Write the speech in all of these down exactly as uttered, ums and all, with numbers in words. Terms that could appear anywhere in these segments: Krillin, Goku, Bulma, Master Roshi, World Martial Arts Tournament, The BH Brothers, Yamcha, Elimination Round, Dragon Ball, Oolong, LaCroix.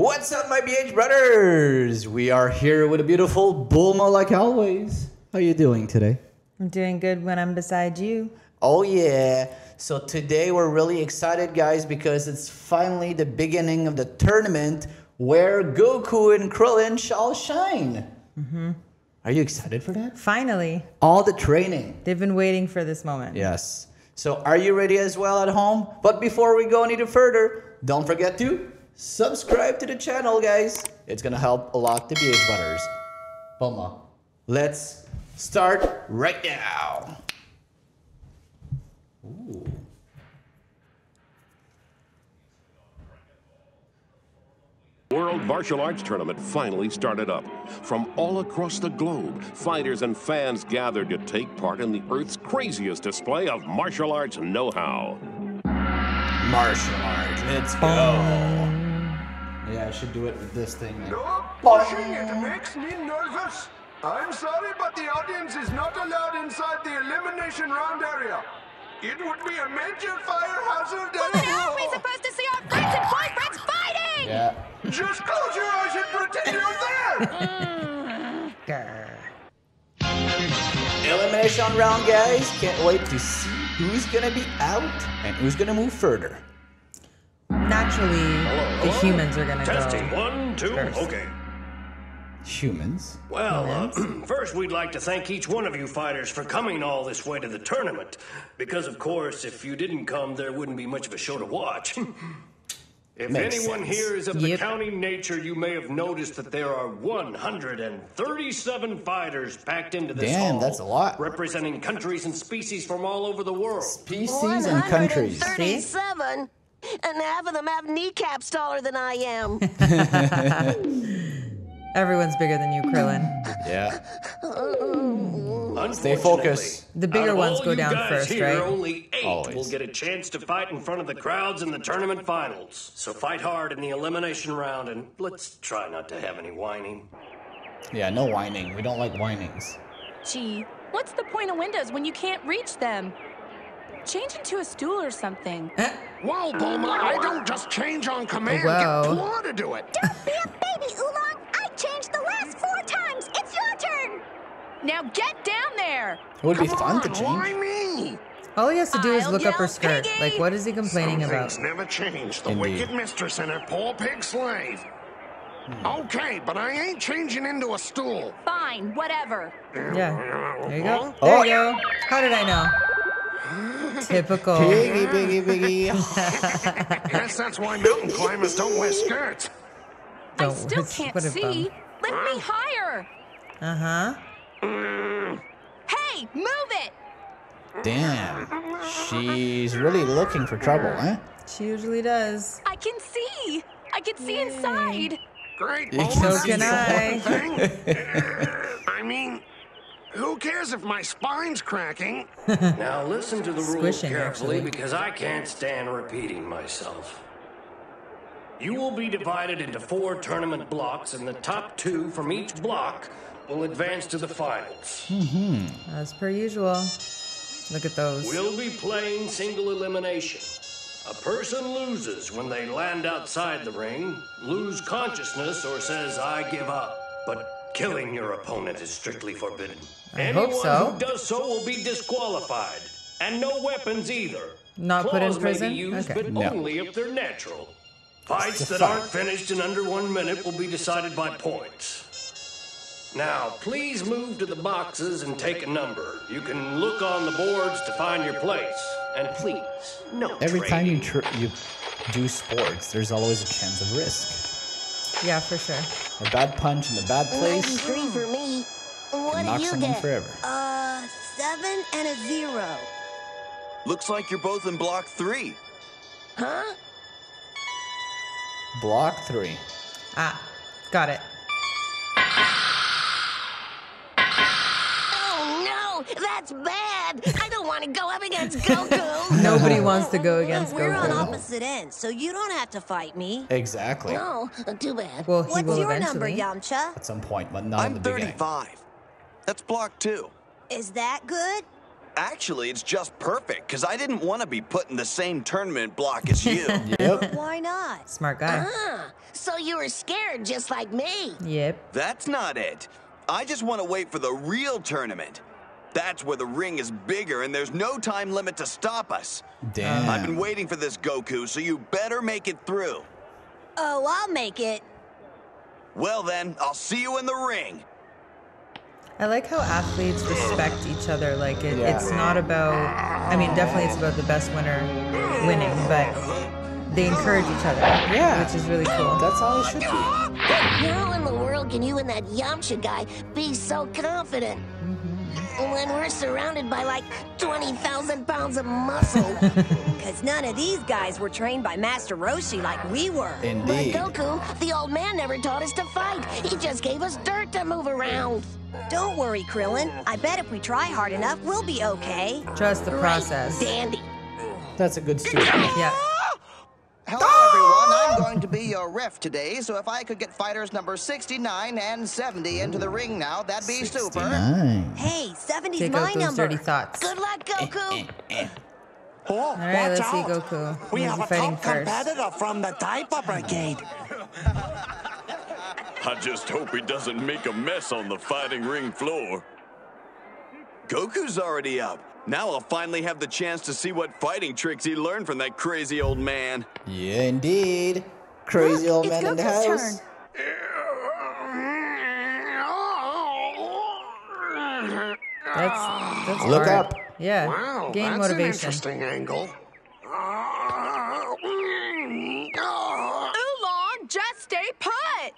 What's up, my B H brothers? We are here with a beautiful Bulma, like always. How are you doing today? I'm doing good when I'm beside you. Oh, yeah. So today we're really excited, guys, because it's finally the beginning of the tournament where Goku and Krillin shall shine. Mm-hmm. Are you excited for that? Finally. All the training. They've been waiting for this moment. Yes. So are you ready as well at home? But before we go any further, don't forget to subscribe to the channel, guys. It's gonna help a lot the B H butters. Bulma, let's start right now. Ooh. World Martial Arts Tournament finally started up. From all across the globe, fighters and fans gathered to take part in the Earth's craziest display of martial arts know-how. Martial arts, let's go. Yeah, I should do it with this thing. No pushing, it makes me nervous. I'm sorry, but the audience is not allowed inside the elimination round area. It would be a major fire hazard. Well, then how are we supposed to see our friends and boyfriends fighting? Yeah. Just close your eyes and pretend you're there. Elimination round, guys. Can't wait to see who's gonna be out and who's gonna move further. Naturally, hello, the hello. humans are going to go Testing, one, two, first. okay. Humans? Well, humans. Uh, first we'd like to thank each one of you fighters for coming all this way to the tournament. Because, of course, if you didn't come, there wouldn't be much of a show to watch. If Makes anyone sense. here is of the yep. counting nature, you may have noticed that there are one hundred thirty-seven fighters packed into this Damn, hall. That's a lot. Representing countries and species from all over the world. Species and countries. one hundred thirty-seven? And half of them have kneecaps taller than I am. Everyone's bigger than you, Krillin. Yeah. Stay focused. The bigger ones go down first, here, right? Only eight Always. will get a chance to fight in front of the crowds in the tournament finals. So fight hard in the elimination round, and let's try not to have any whining. Yeah, no whining. We don't like whinings. Gee, what's the point of windows when you can't reach them? Change into a stool or something. Huh? Whoa, Bulma, I don't just change on command. Whoa. Get Paw to do it. Don't be a baby, Oolong. I changed the last four times. It's your turn. Now get down there. It would Come be fun on, to change. Why me? All he has to do is I'll look up her skirt. Piggy. Like, what is he complaining Some about? Things never change. The Indeed. wicked mistress and her poor pig slave. Okay, but I ain't changing into a stool. Fine, whatever. Yeah. There you go. Oh. There you go. How did I know? Typical. Piggy, piggy, piggy. Guess that's why mountain climbers don't wear skirts. Don't I still can't see. Lift me higher. Uh huh. Hey, move it. Damn. She's really looking for trouble, huh? She usually does. I can see. I can see Yay. inside. Great. You so can I. I mean. Who cares if my spine's cracking? Now listen to the rules carefully, actually. because I can't stand repeating myself. You will be divided into four tournament blocks, and the top two from each block will advance to the finals. Mm-hmm. As per usual. Look at those. We'll be playing single elimination. A person loses when they land outside the ring, lose consciousness, or says, I give up. But killing your opponent is strictly forbidden. I Anyone hope so. who does so will be disqualified. And no weapons either. Not Claws put in prison? May be used, okay. but no. only if they're natural. Fights that fight. aren't finished in under one minute will be decided by points. Now, please move to the boxes and take a number. You can look on the boards to find your place. And please, no Every training. time you, tr you do sports, there's always a chance of risk. Yeah, for sure. A bad punch in the bad place. Three for me. What do you get? Forever. Uh, seven and a zero. Looks like you're both in block three. Huh? Block three. Ah, got it. Oh no, that's bad. I don't want to go up against Goku. Nobody wants to go against Goku. We're on opposite ends, so you don't have to fight me. Exactly. No, too bad. Well, What's your eventually? number, Yamcha? At some point, but not I'm in the beginning. I'm thirty-five. That's block two. Is that good? Actually, it's just perfect, because I didn't want to be put in the same tournament block as you. Yep. Why not? Smart guy. Ah, so you were scared just like me. Yep. That's not it. I just want to wait for the real tournament. That's where the ring is bigger and there's no time limit to stop us. Damn. I've been waiting for this, Goku, so you better make it through. Oh, I'll make it. Well then, I'll see you in the ring. I like how athletes respect each other. Like, it, yeah. it's not about, I mean, definitely it's about the best winner winning, but they encourage each other, yeah. which is really cool. That's how it should be. How in the world can you and that Yamcha guy be so confident? Mm-hmm. When we're surrounded by like twenty thousand pounds of muscle. Because none of these guys were trained by Master Roshi like we were. Indeed. But Goku, the old man, never taught us to fight. He just gave us dirt to move around. Don't worry, Krillin. I bet if we try hard enough, we'll be okay. Trust the process. Right, dandy. That's a good story. Yeah. Hello, oh! everyone. I'm going to be your ref today, so if I could get fighters number sixty-nine and seventy into the ring now, that'd be sixty-nine. Super. Hey, seventy's Take my Goku's number. Dirty thoughts. Good luck, Goku. Oh, all right, let's out. see Goku. We Who's have a top first? competitor from the Type Brigade. I just hope he doesn't make a mess on the fighting ring floor. Goku's already up. Now I'll finally have the chance to see what fighting tricks he learned from that crazy old man. Yeah, indeed. Crazy Look, old man Goku's in the house. Turn. That's, that's Look hard. up. Yeah. Wow, Gain that's motivation. An interesting angle. Oolong, just stay put.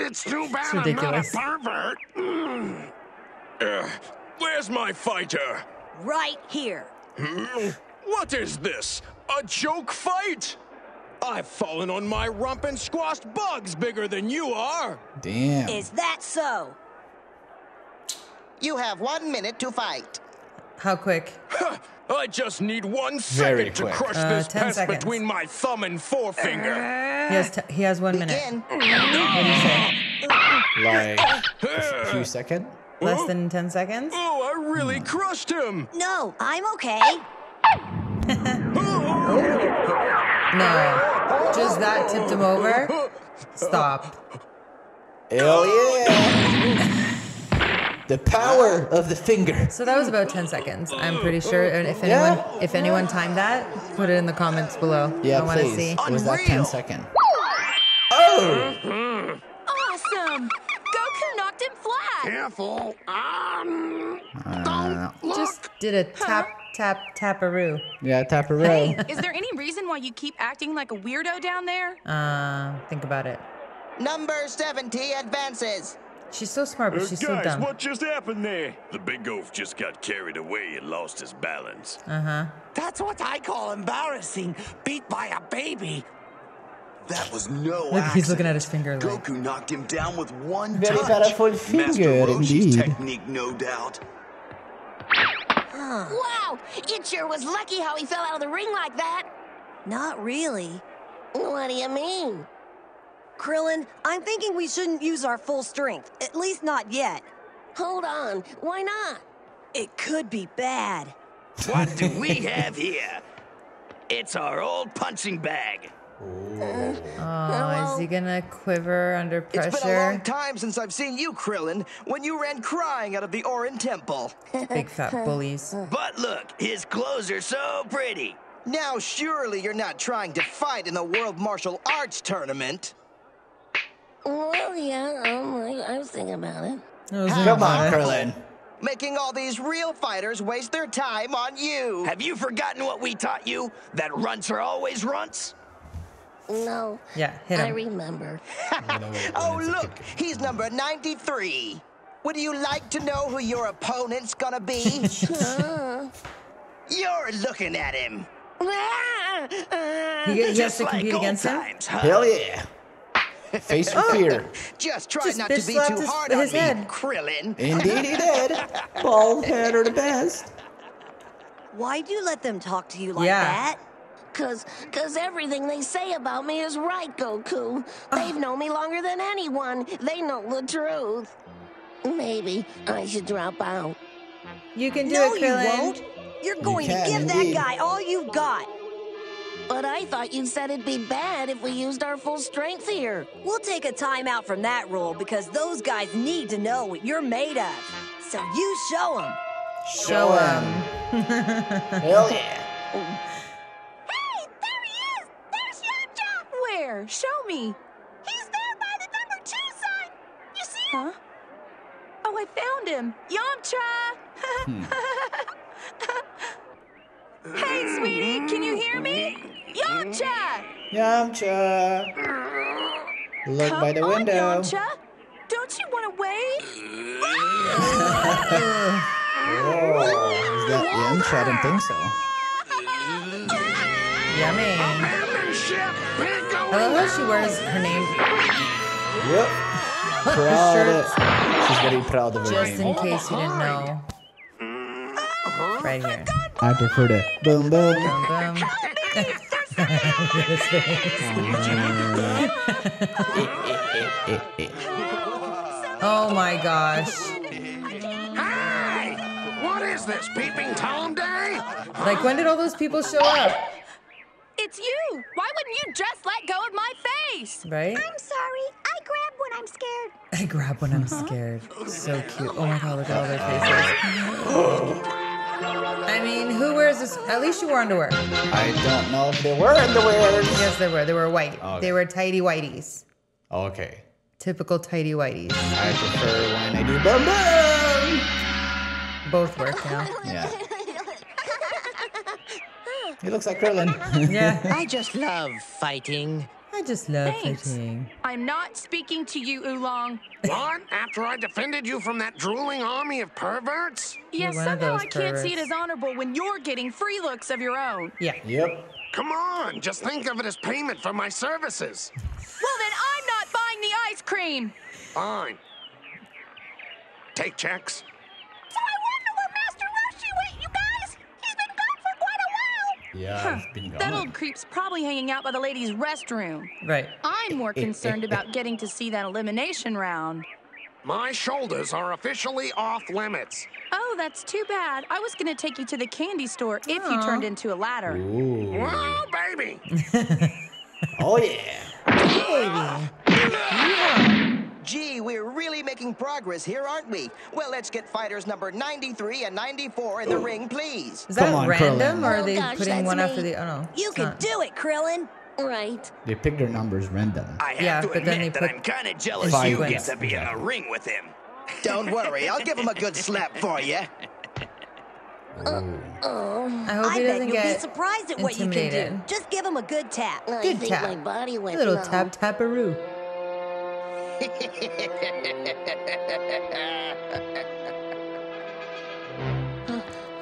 It's too bad it's ridiculous. I'm not a pervert. Uh, where's my fighter? Right here. Hmm? What is this? A joke fight? I've fallen on my rump and squashed bugs bigger than you are. Damn. Is that so? You have one minute to fight. How quick? I just need one second to crush uh, this pest seconds. between my thumb and forefinger. He has, t he has one Begin. minute. What do you say? Like, a few seconds? Less than ten seconds? Oh, I really hmm. crushed him. No, I'm okay. oh. No, just that tipped him over. Stop. Hell yeah. The power of the finger. So that was about ten seconds, I'm pretty sure. And if anyone, yeah. if anyone timed that, put it in the comments below. Yeah, I want to see. It was that ten second. Oh! Awesome! Goku knocked him flat. Careful! Um, don't look. Just did a tap, tap, taparoo. Yeah, taparoo. Hey, is there any reason why you keep acting like a weirdo down there? Uh, think about it. Number seventy advances. She's so smart, but uh, she's guys, so dumb. What just happened there? The big oaf just got carried away and lost his balance. Uh-huh. That's what I call embarrassing. Beat by a baby. That was no Look, accident. He's looking at his finger. Like. Goku knocked him down with one Very touch. powerful finger, Master Roshi's indeed. technique, no doubt. Huh. Wow, it sure was lucky how he fell out of the ring like that. Not really. What do you mean? Krillin, I'm thinking we shouldn't use our full strength. At least not yet. Hold on. Why not? It could be bad. What do we have here? It's our old punching bag. Oh, uh, is he gonna quiver under pressure? It's been a long time since I've seen you, Krillin, when you ran crying out of the Orin Temple. Big fat bullies. But look, his clothes are so pretty. Now surely you're not trying to fight in the World Martial Arts Tournament. Well, yeah, um, I was thinking about it. Come on, Krillin. Making all these real fighters waste their time on you. Have you forgotten what we taught you? That runts are always runts? No. Yeah, hit him. I remember. Oh, look, he's number ninety-three. Would you like to know who your opponent's gonna be? Sure. You're looking at him. He, he has to like compete against times, him? Huh? Hell yeah. Face your fear. Just try just not to be too hard his, on his me, head. Krillin. Indeed he did. Bald head are the best. Why do you let them talk to you like yeah. that? Cause, cause everything they say about me is right, Goku. They've known me longer than anyone. They know the truth. Maybe I should drop out. You can do no, it, Krillin. You won't. You're going you to give indeed. that guy all you've got. But I thought you said it'd be bad if we used our full strength here. We'll take a timeout from that rule because those guys need to know what you're made of. So you show them. Show them. Hell yeah. Hey, there he is. There's Yamcha. Where? Show me. He's there by the number two sign. You see him? Huh? Oh, I found him. Yamcha. hmm. Hey, sweetie, can you hear me? Yamcha! Yamcha! Look Come by the window. On, Yamcha. Don't you want to wave? Is that Yamcha? I don't think so. Yummy. I love how she wears her name. Yep. Proud. She's very proud of her Just name. Just in case you didn't know. Right here. I prefer that. Boom, boom. Boom, boom. Oh my gosh. Hey! What is this, peeping Tom day? Like, when did all those people show up? It's you! Why wouldn't you just let go of my face? Right? I'm sorry. I grab when I'm scared. I grab when I'm huh? scared. So cute. Oh my god, look at all their faces. I mean, who wears this? At least you wore underwear. I don't know if they were underwear. Yes, they were. They were white. Okay. They were tighty whiteys. Okay. Typical tighty whiteys. I prefer when I do bum bum. Both work now. Yeah. He looks like Krillin. Yeah. I just love fighting. I just love Thanks. fighting. I'm not speaking to you, Oolong. What? After I defended you from that drooling army of perverts? Yes, yeah, somehow I perverts. can't see it as honorable when you're getting free looks of your own. Yeah. Yep. Come on, just think of it as payment for my services. Well, then I'm not buying the ice cream. Fine. Take checks. So I wonder where Master Roshi went, you guys. He's been gone for quite a while. Yeah, huh. he's been gone. That old creep's probably hanging out by the ladies' restroom. Right. I'm more concerned about getting to see that elimination round. My shoulders are officially off limits. Oh, that's too bad. I was gonna take you to the candy store if Aww. you turned into a ladder. Ooh. Whoa, baby! Oh yeah. Baby. Yeah. Gee, we're really making progress here, aren't we? Well, let's get fighters number ninety-three and ninety-four in the ring, please. Is that Come on, random, Krillin. or are they oh, gosh, putting one me. after the? Oh no. You can not. do it, Krillin. Right. They pick their numbers random. I have yeah, to but admit then they that put I'm kind of jealous you get to be in a ring with him. Don't worry, I'll give him a good slap for you. Uh, oh. I hope he I doesn't bet get you'll be surprised at what you can do. Just give him a good tap. I good think tap. My body went a little tap taparoo.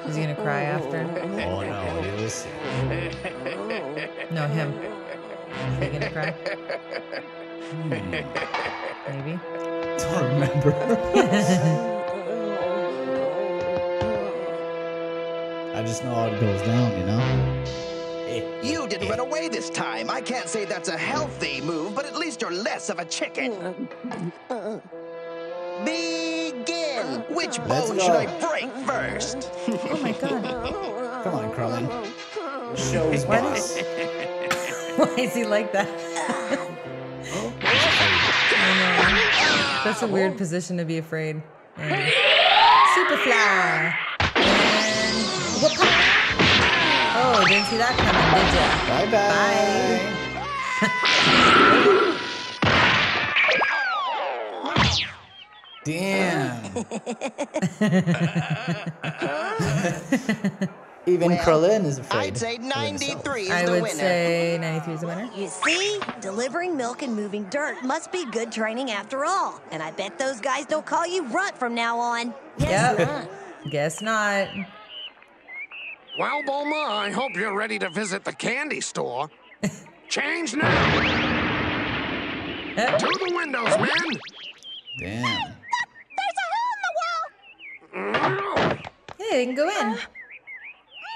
Is he gonna cry after? Oh no, he was. No, him. Is he gonna cry? Hmm. Maybe. Don't remember. I just know how it goes down, you know? You didn't run away this time. I can't say that's a healthy move, but at least you're less of a chicken. Begin! Which bone should I break first? Oh my god. Come on, Krillin. Show his boss. Why is he like that? That's a weird position to be afraid. Mm. Superfly! And... Oh, didn't see that coming, did ya? Bye-bye! Bye. Damn! Even well, Krillin is afraid. I'd say ninety-three is I the winner. I would say ninety-three is the winner. You see, delivering milk and moving dirt must be good training after all. And I bet those guys don't call you runt from now on. Guess yep. not. Guess not. Well, Bulma, I hope you're ready to visit the candy store. Change now. Uh. To the windows, men. Damn. Hey, th there's a hole in the wall. Hey, they can go in. Uh.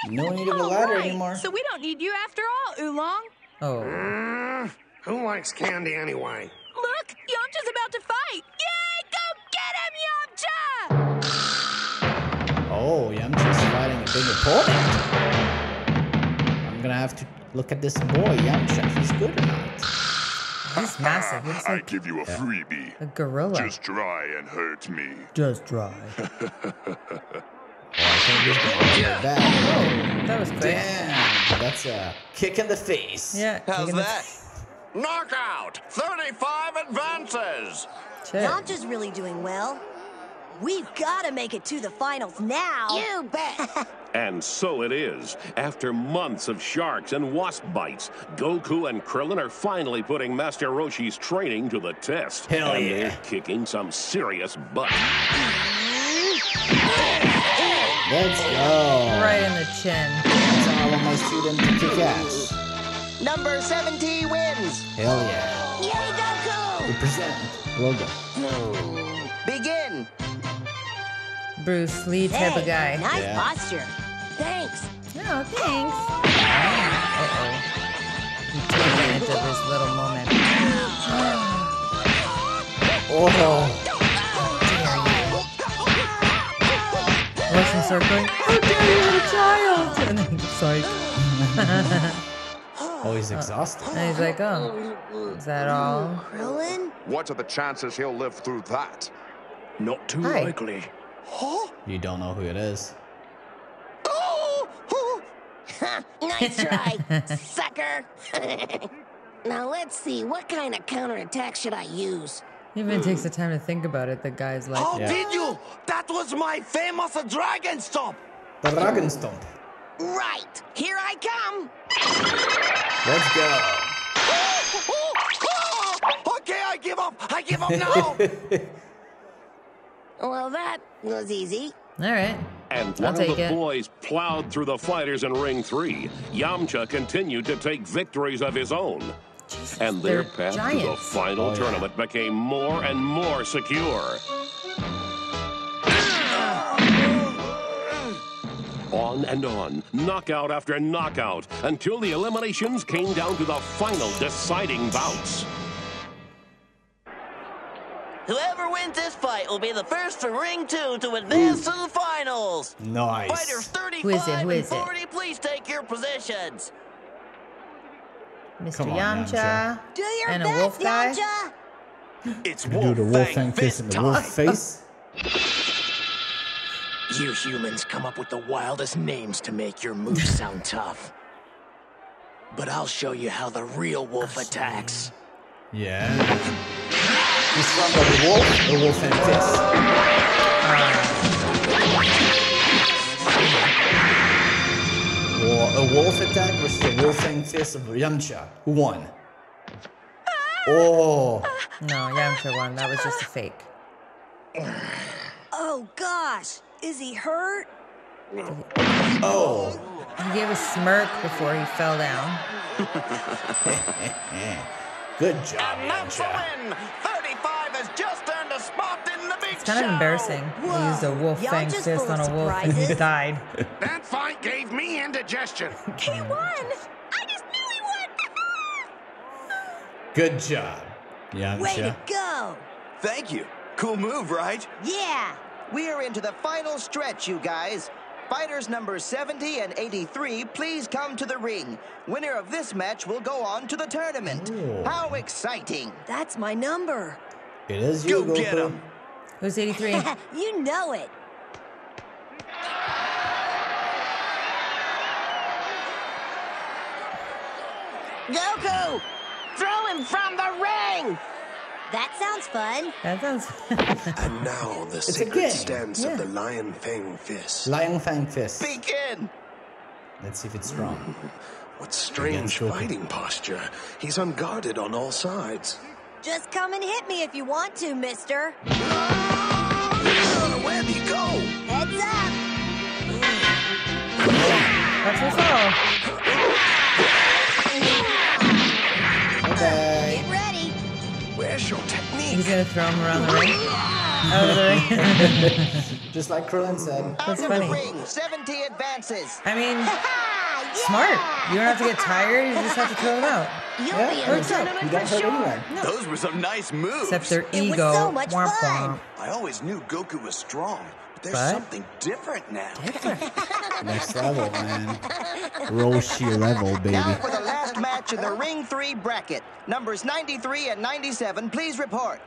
No need of a ladder right. anymore. So we don't need you after all, Oolong. Oh. Uh, who likes candy anyway? Look, Yamcha's about to fight. Yay, go get him, bring opponent. I'm gonna have to look at this boy, Yamcha. He's good or not? He's massive. Looks like I give you a yeah. freebie. A gorilla. Just try and hurt me. Just try. oh, I can't just yeah. that. Oh, that was quick. Damn, that's a kick in the face. Yeah. How's that? Knockout! thirty-five advances! Yamcha's really doing well. We've got to make it to the finals now. You bet. And so it is. After months of sharks and wasp bites, Goku and Krillin are finally putting Master Roshi's training to the test. Hell and yeah. they're kicking some serious butt. Let's go. Right in the chin. That's how I want my student to kick ass. Number seventeen wins. Hell yeah. Yay, Goku! Represent. Logo. No. Begin. Bruce Lee type hey, of guy. Nice yeah. posture. Thanks. No, thanks. Uh-oh. He took advantage of his little moment. Oh. How dare you. Russian circling. How dare you, little child? And then he's like... Oh, he's exhausted. And he's like, oh, is that all? Krillin? What are the chances he'll live through that? Not too Hi. likely. Huh? You don't know who it is. Oh! oh. Nice try, sucker! Now let's see, what kind of counterattack should I use? He even mm. takes the time to think about it, the guy's like... How yeah. did you? That was my famous Dragon Stomp! The Dragon Stomp. Right! Here I come! Let's go! Oh, oh, oh. Okay, I give up! I give up now! Well, that was easy. All right. And one of the boys plowed through the fighters in ring three. Yamcha continued to take victories of his own. Jesus, and their path giants. to the final oh, tournament yeah. became more and more secure. On and on, knockout after knockout, until the eliminations came down to the final deciding bouts. Whoever wins this fight will be the first from ring two to advance Ooh. to the finals. Nice. Fighters thirty-five Who is it? Who is and forty, it? please take your positions. Mister Come on, Yamcha. Yamcha. Do your and best, a wolf guy. Yamcha. It's wolf do the wolf fang fist in the wolf face. You humans come up with the wildest names to make your moves sound tough. But I'll show you how the real wolf attacks. Yeah. He's from the wolf, the wolf and fist. Uh, or a wolf attack versus the wolf and fist of Yamcha. Who won? Oh. No, Yamcha won. That was just a fake. Oh, gosh. Is he hurt? Oh. He gave a smirk before he fell down. Good job, Yamcha. thirty-five has just earned a spot in the big It's kind show. of embarrassing. Whoa. He used a wolf fang fist on a wolf and he died. That fight gave me indigestion. He won. I just knew he won. Good job, Yamcha. Way to go. Thank you. Cool move, right? Yeah. We're into the final stretch, you guys. Fighters number seventy and eighty-three, please come to the ring. Winner of this match will go on to the tournament. Ooh. How exciting. That's my number. It is you, Go Goku. Get him. Who's eighty-three? You know it. Goku! Throw him from the ring! That sounds fun. That sounds fun. And now the it's secret stance yeah. of the Lion Fang Fist. Lion Fang Fist. Begin! Let's see if it's strong. Mm. What strange fighting posture. He's unguarded on all sides. Just come and hit me if you want to, mister. Where'd he go? Heads up! That's what's up. Okay. Get ready. Where's your technique? He's gonna throw him around the ring. Out of the ring. Just like Krillin said. Out That's of funny. The ring, seventy advances. I mean, yeah. smart. You don't have to get tired. You just have to throw him out. You'll yeah, be in the You don't hurt anyone. No. Those were some nice moves. Except their ego. It was so much fun. I always knew Goku was strong. There's but something different now. Different. Next level, man. Roshi level, baby. Now for the last match in the Ring three bracket. Numbers ninety-three and ninety-seven, please report.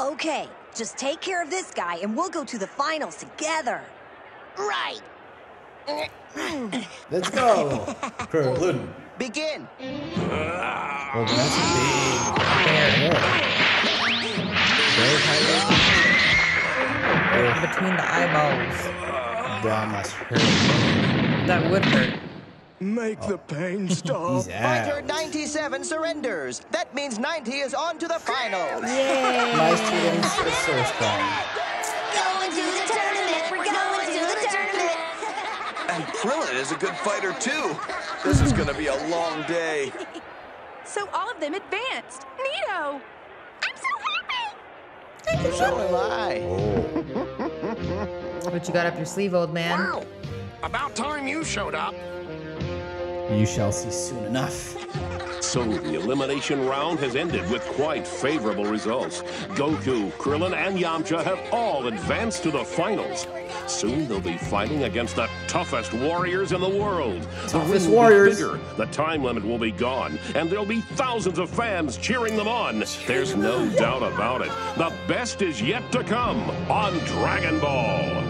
Okay, just take care of this guy and we'll go to the finals together. Right. Let's go. Krillin. Begin. Well, that's a big fair hair. Between the eyeballs. That must hurt. That would hurt. Make oh. the pain stop. Fighter ninety-seven surrenders. That means ninety is on to the finals. Yay. My students are so strong. Going to the tournament. We're going to the tournament. And Krillin is a good fighter, too. This is going to be a long day. So all of them advanced. Neato. I'm so happy. So am I. What you got up your sleeve, old man? Wow. About time you showed up. You shall see soon enough. So the elimination round has ended with quite favorable results. Goku, Krillin, and Yamcha have all advanced to the finals. Soon they'll be fighting against the toughest warriors in the world. Toughest warriors. The ring will be bigger, the time limit will be gone, and there'll be thousands of fans cheering them on. There's no doubt about it. The best is yet to come on Dragon Ball.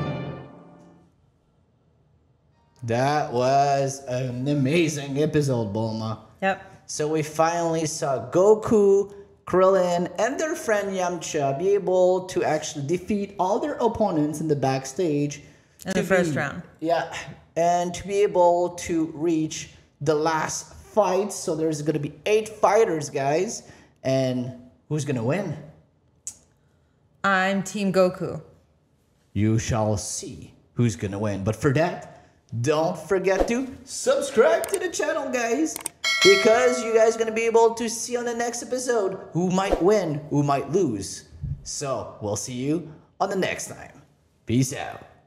That was an amazing episode, Bulma. Yep. So we finally saw Goku, Krillin, and their friend Yamcha be able to actually defeat all their opponents in the backstage. In the first round. Yeah. And to be able to reach the last fight. So there's going to be eight fighters, guys. And who's going to win? I'm Team Goku. You shall see who's going to win. But for that, don't forget to subscribe to the channel, guys, because you guys are going to be able to see on the next episode who might win, who might lose. So we'll see you on the next time. Peace out.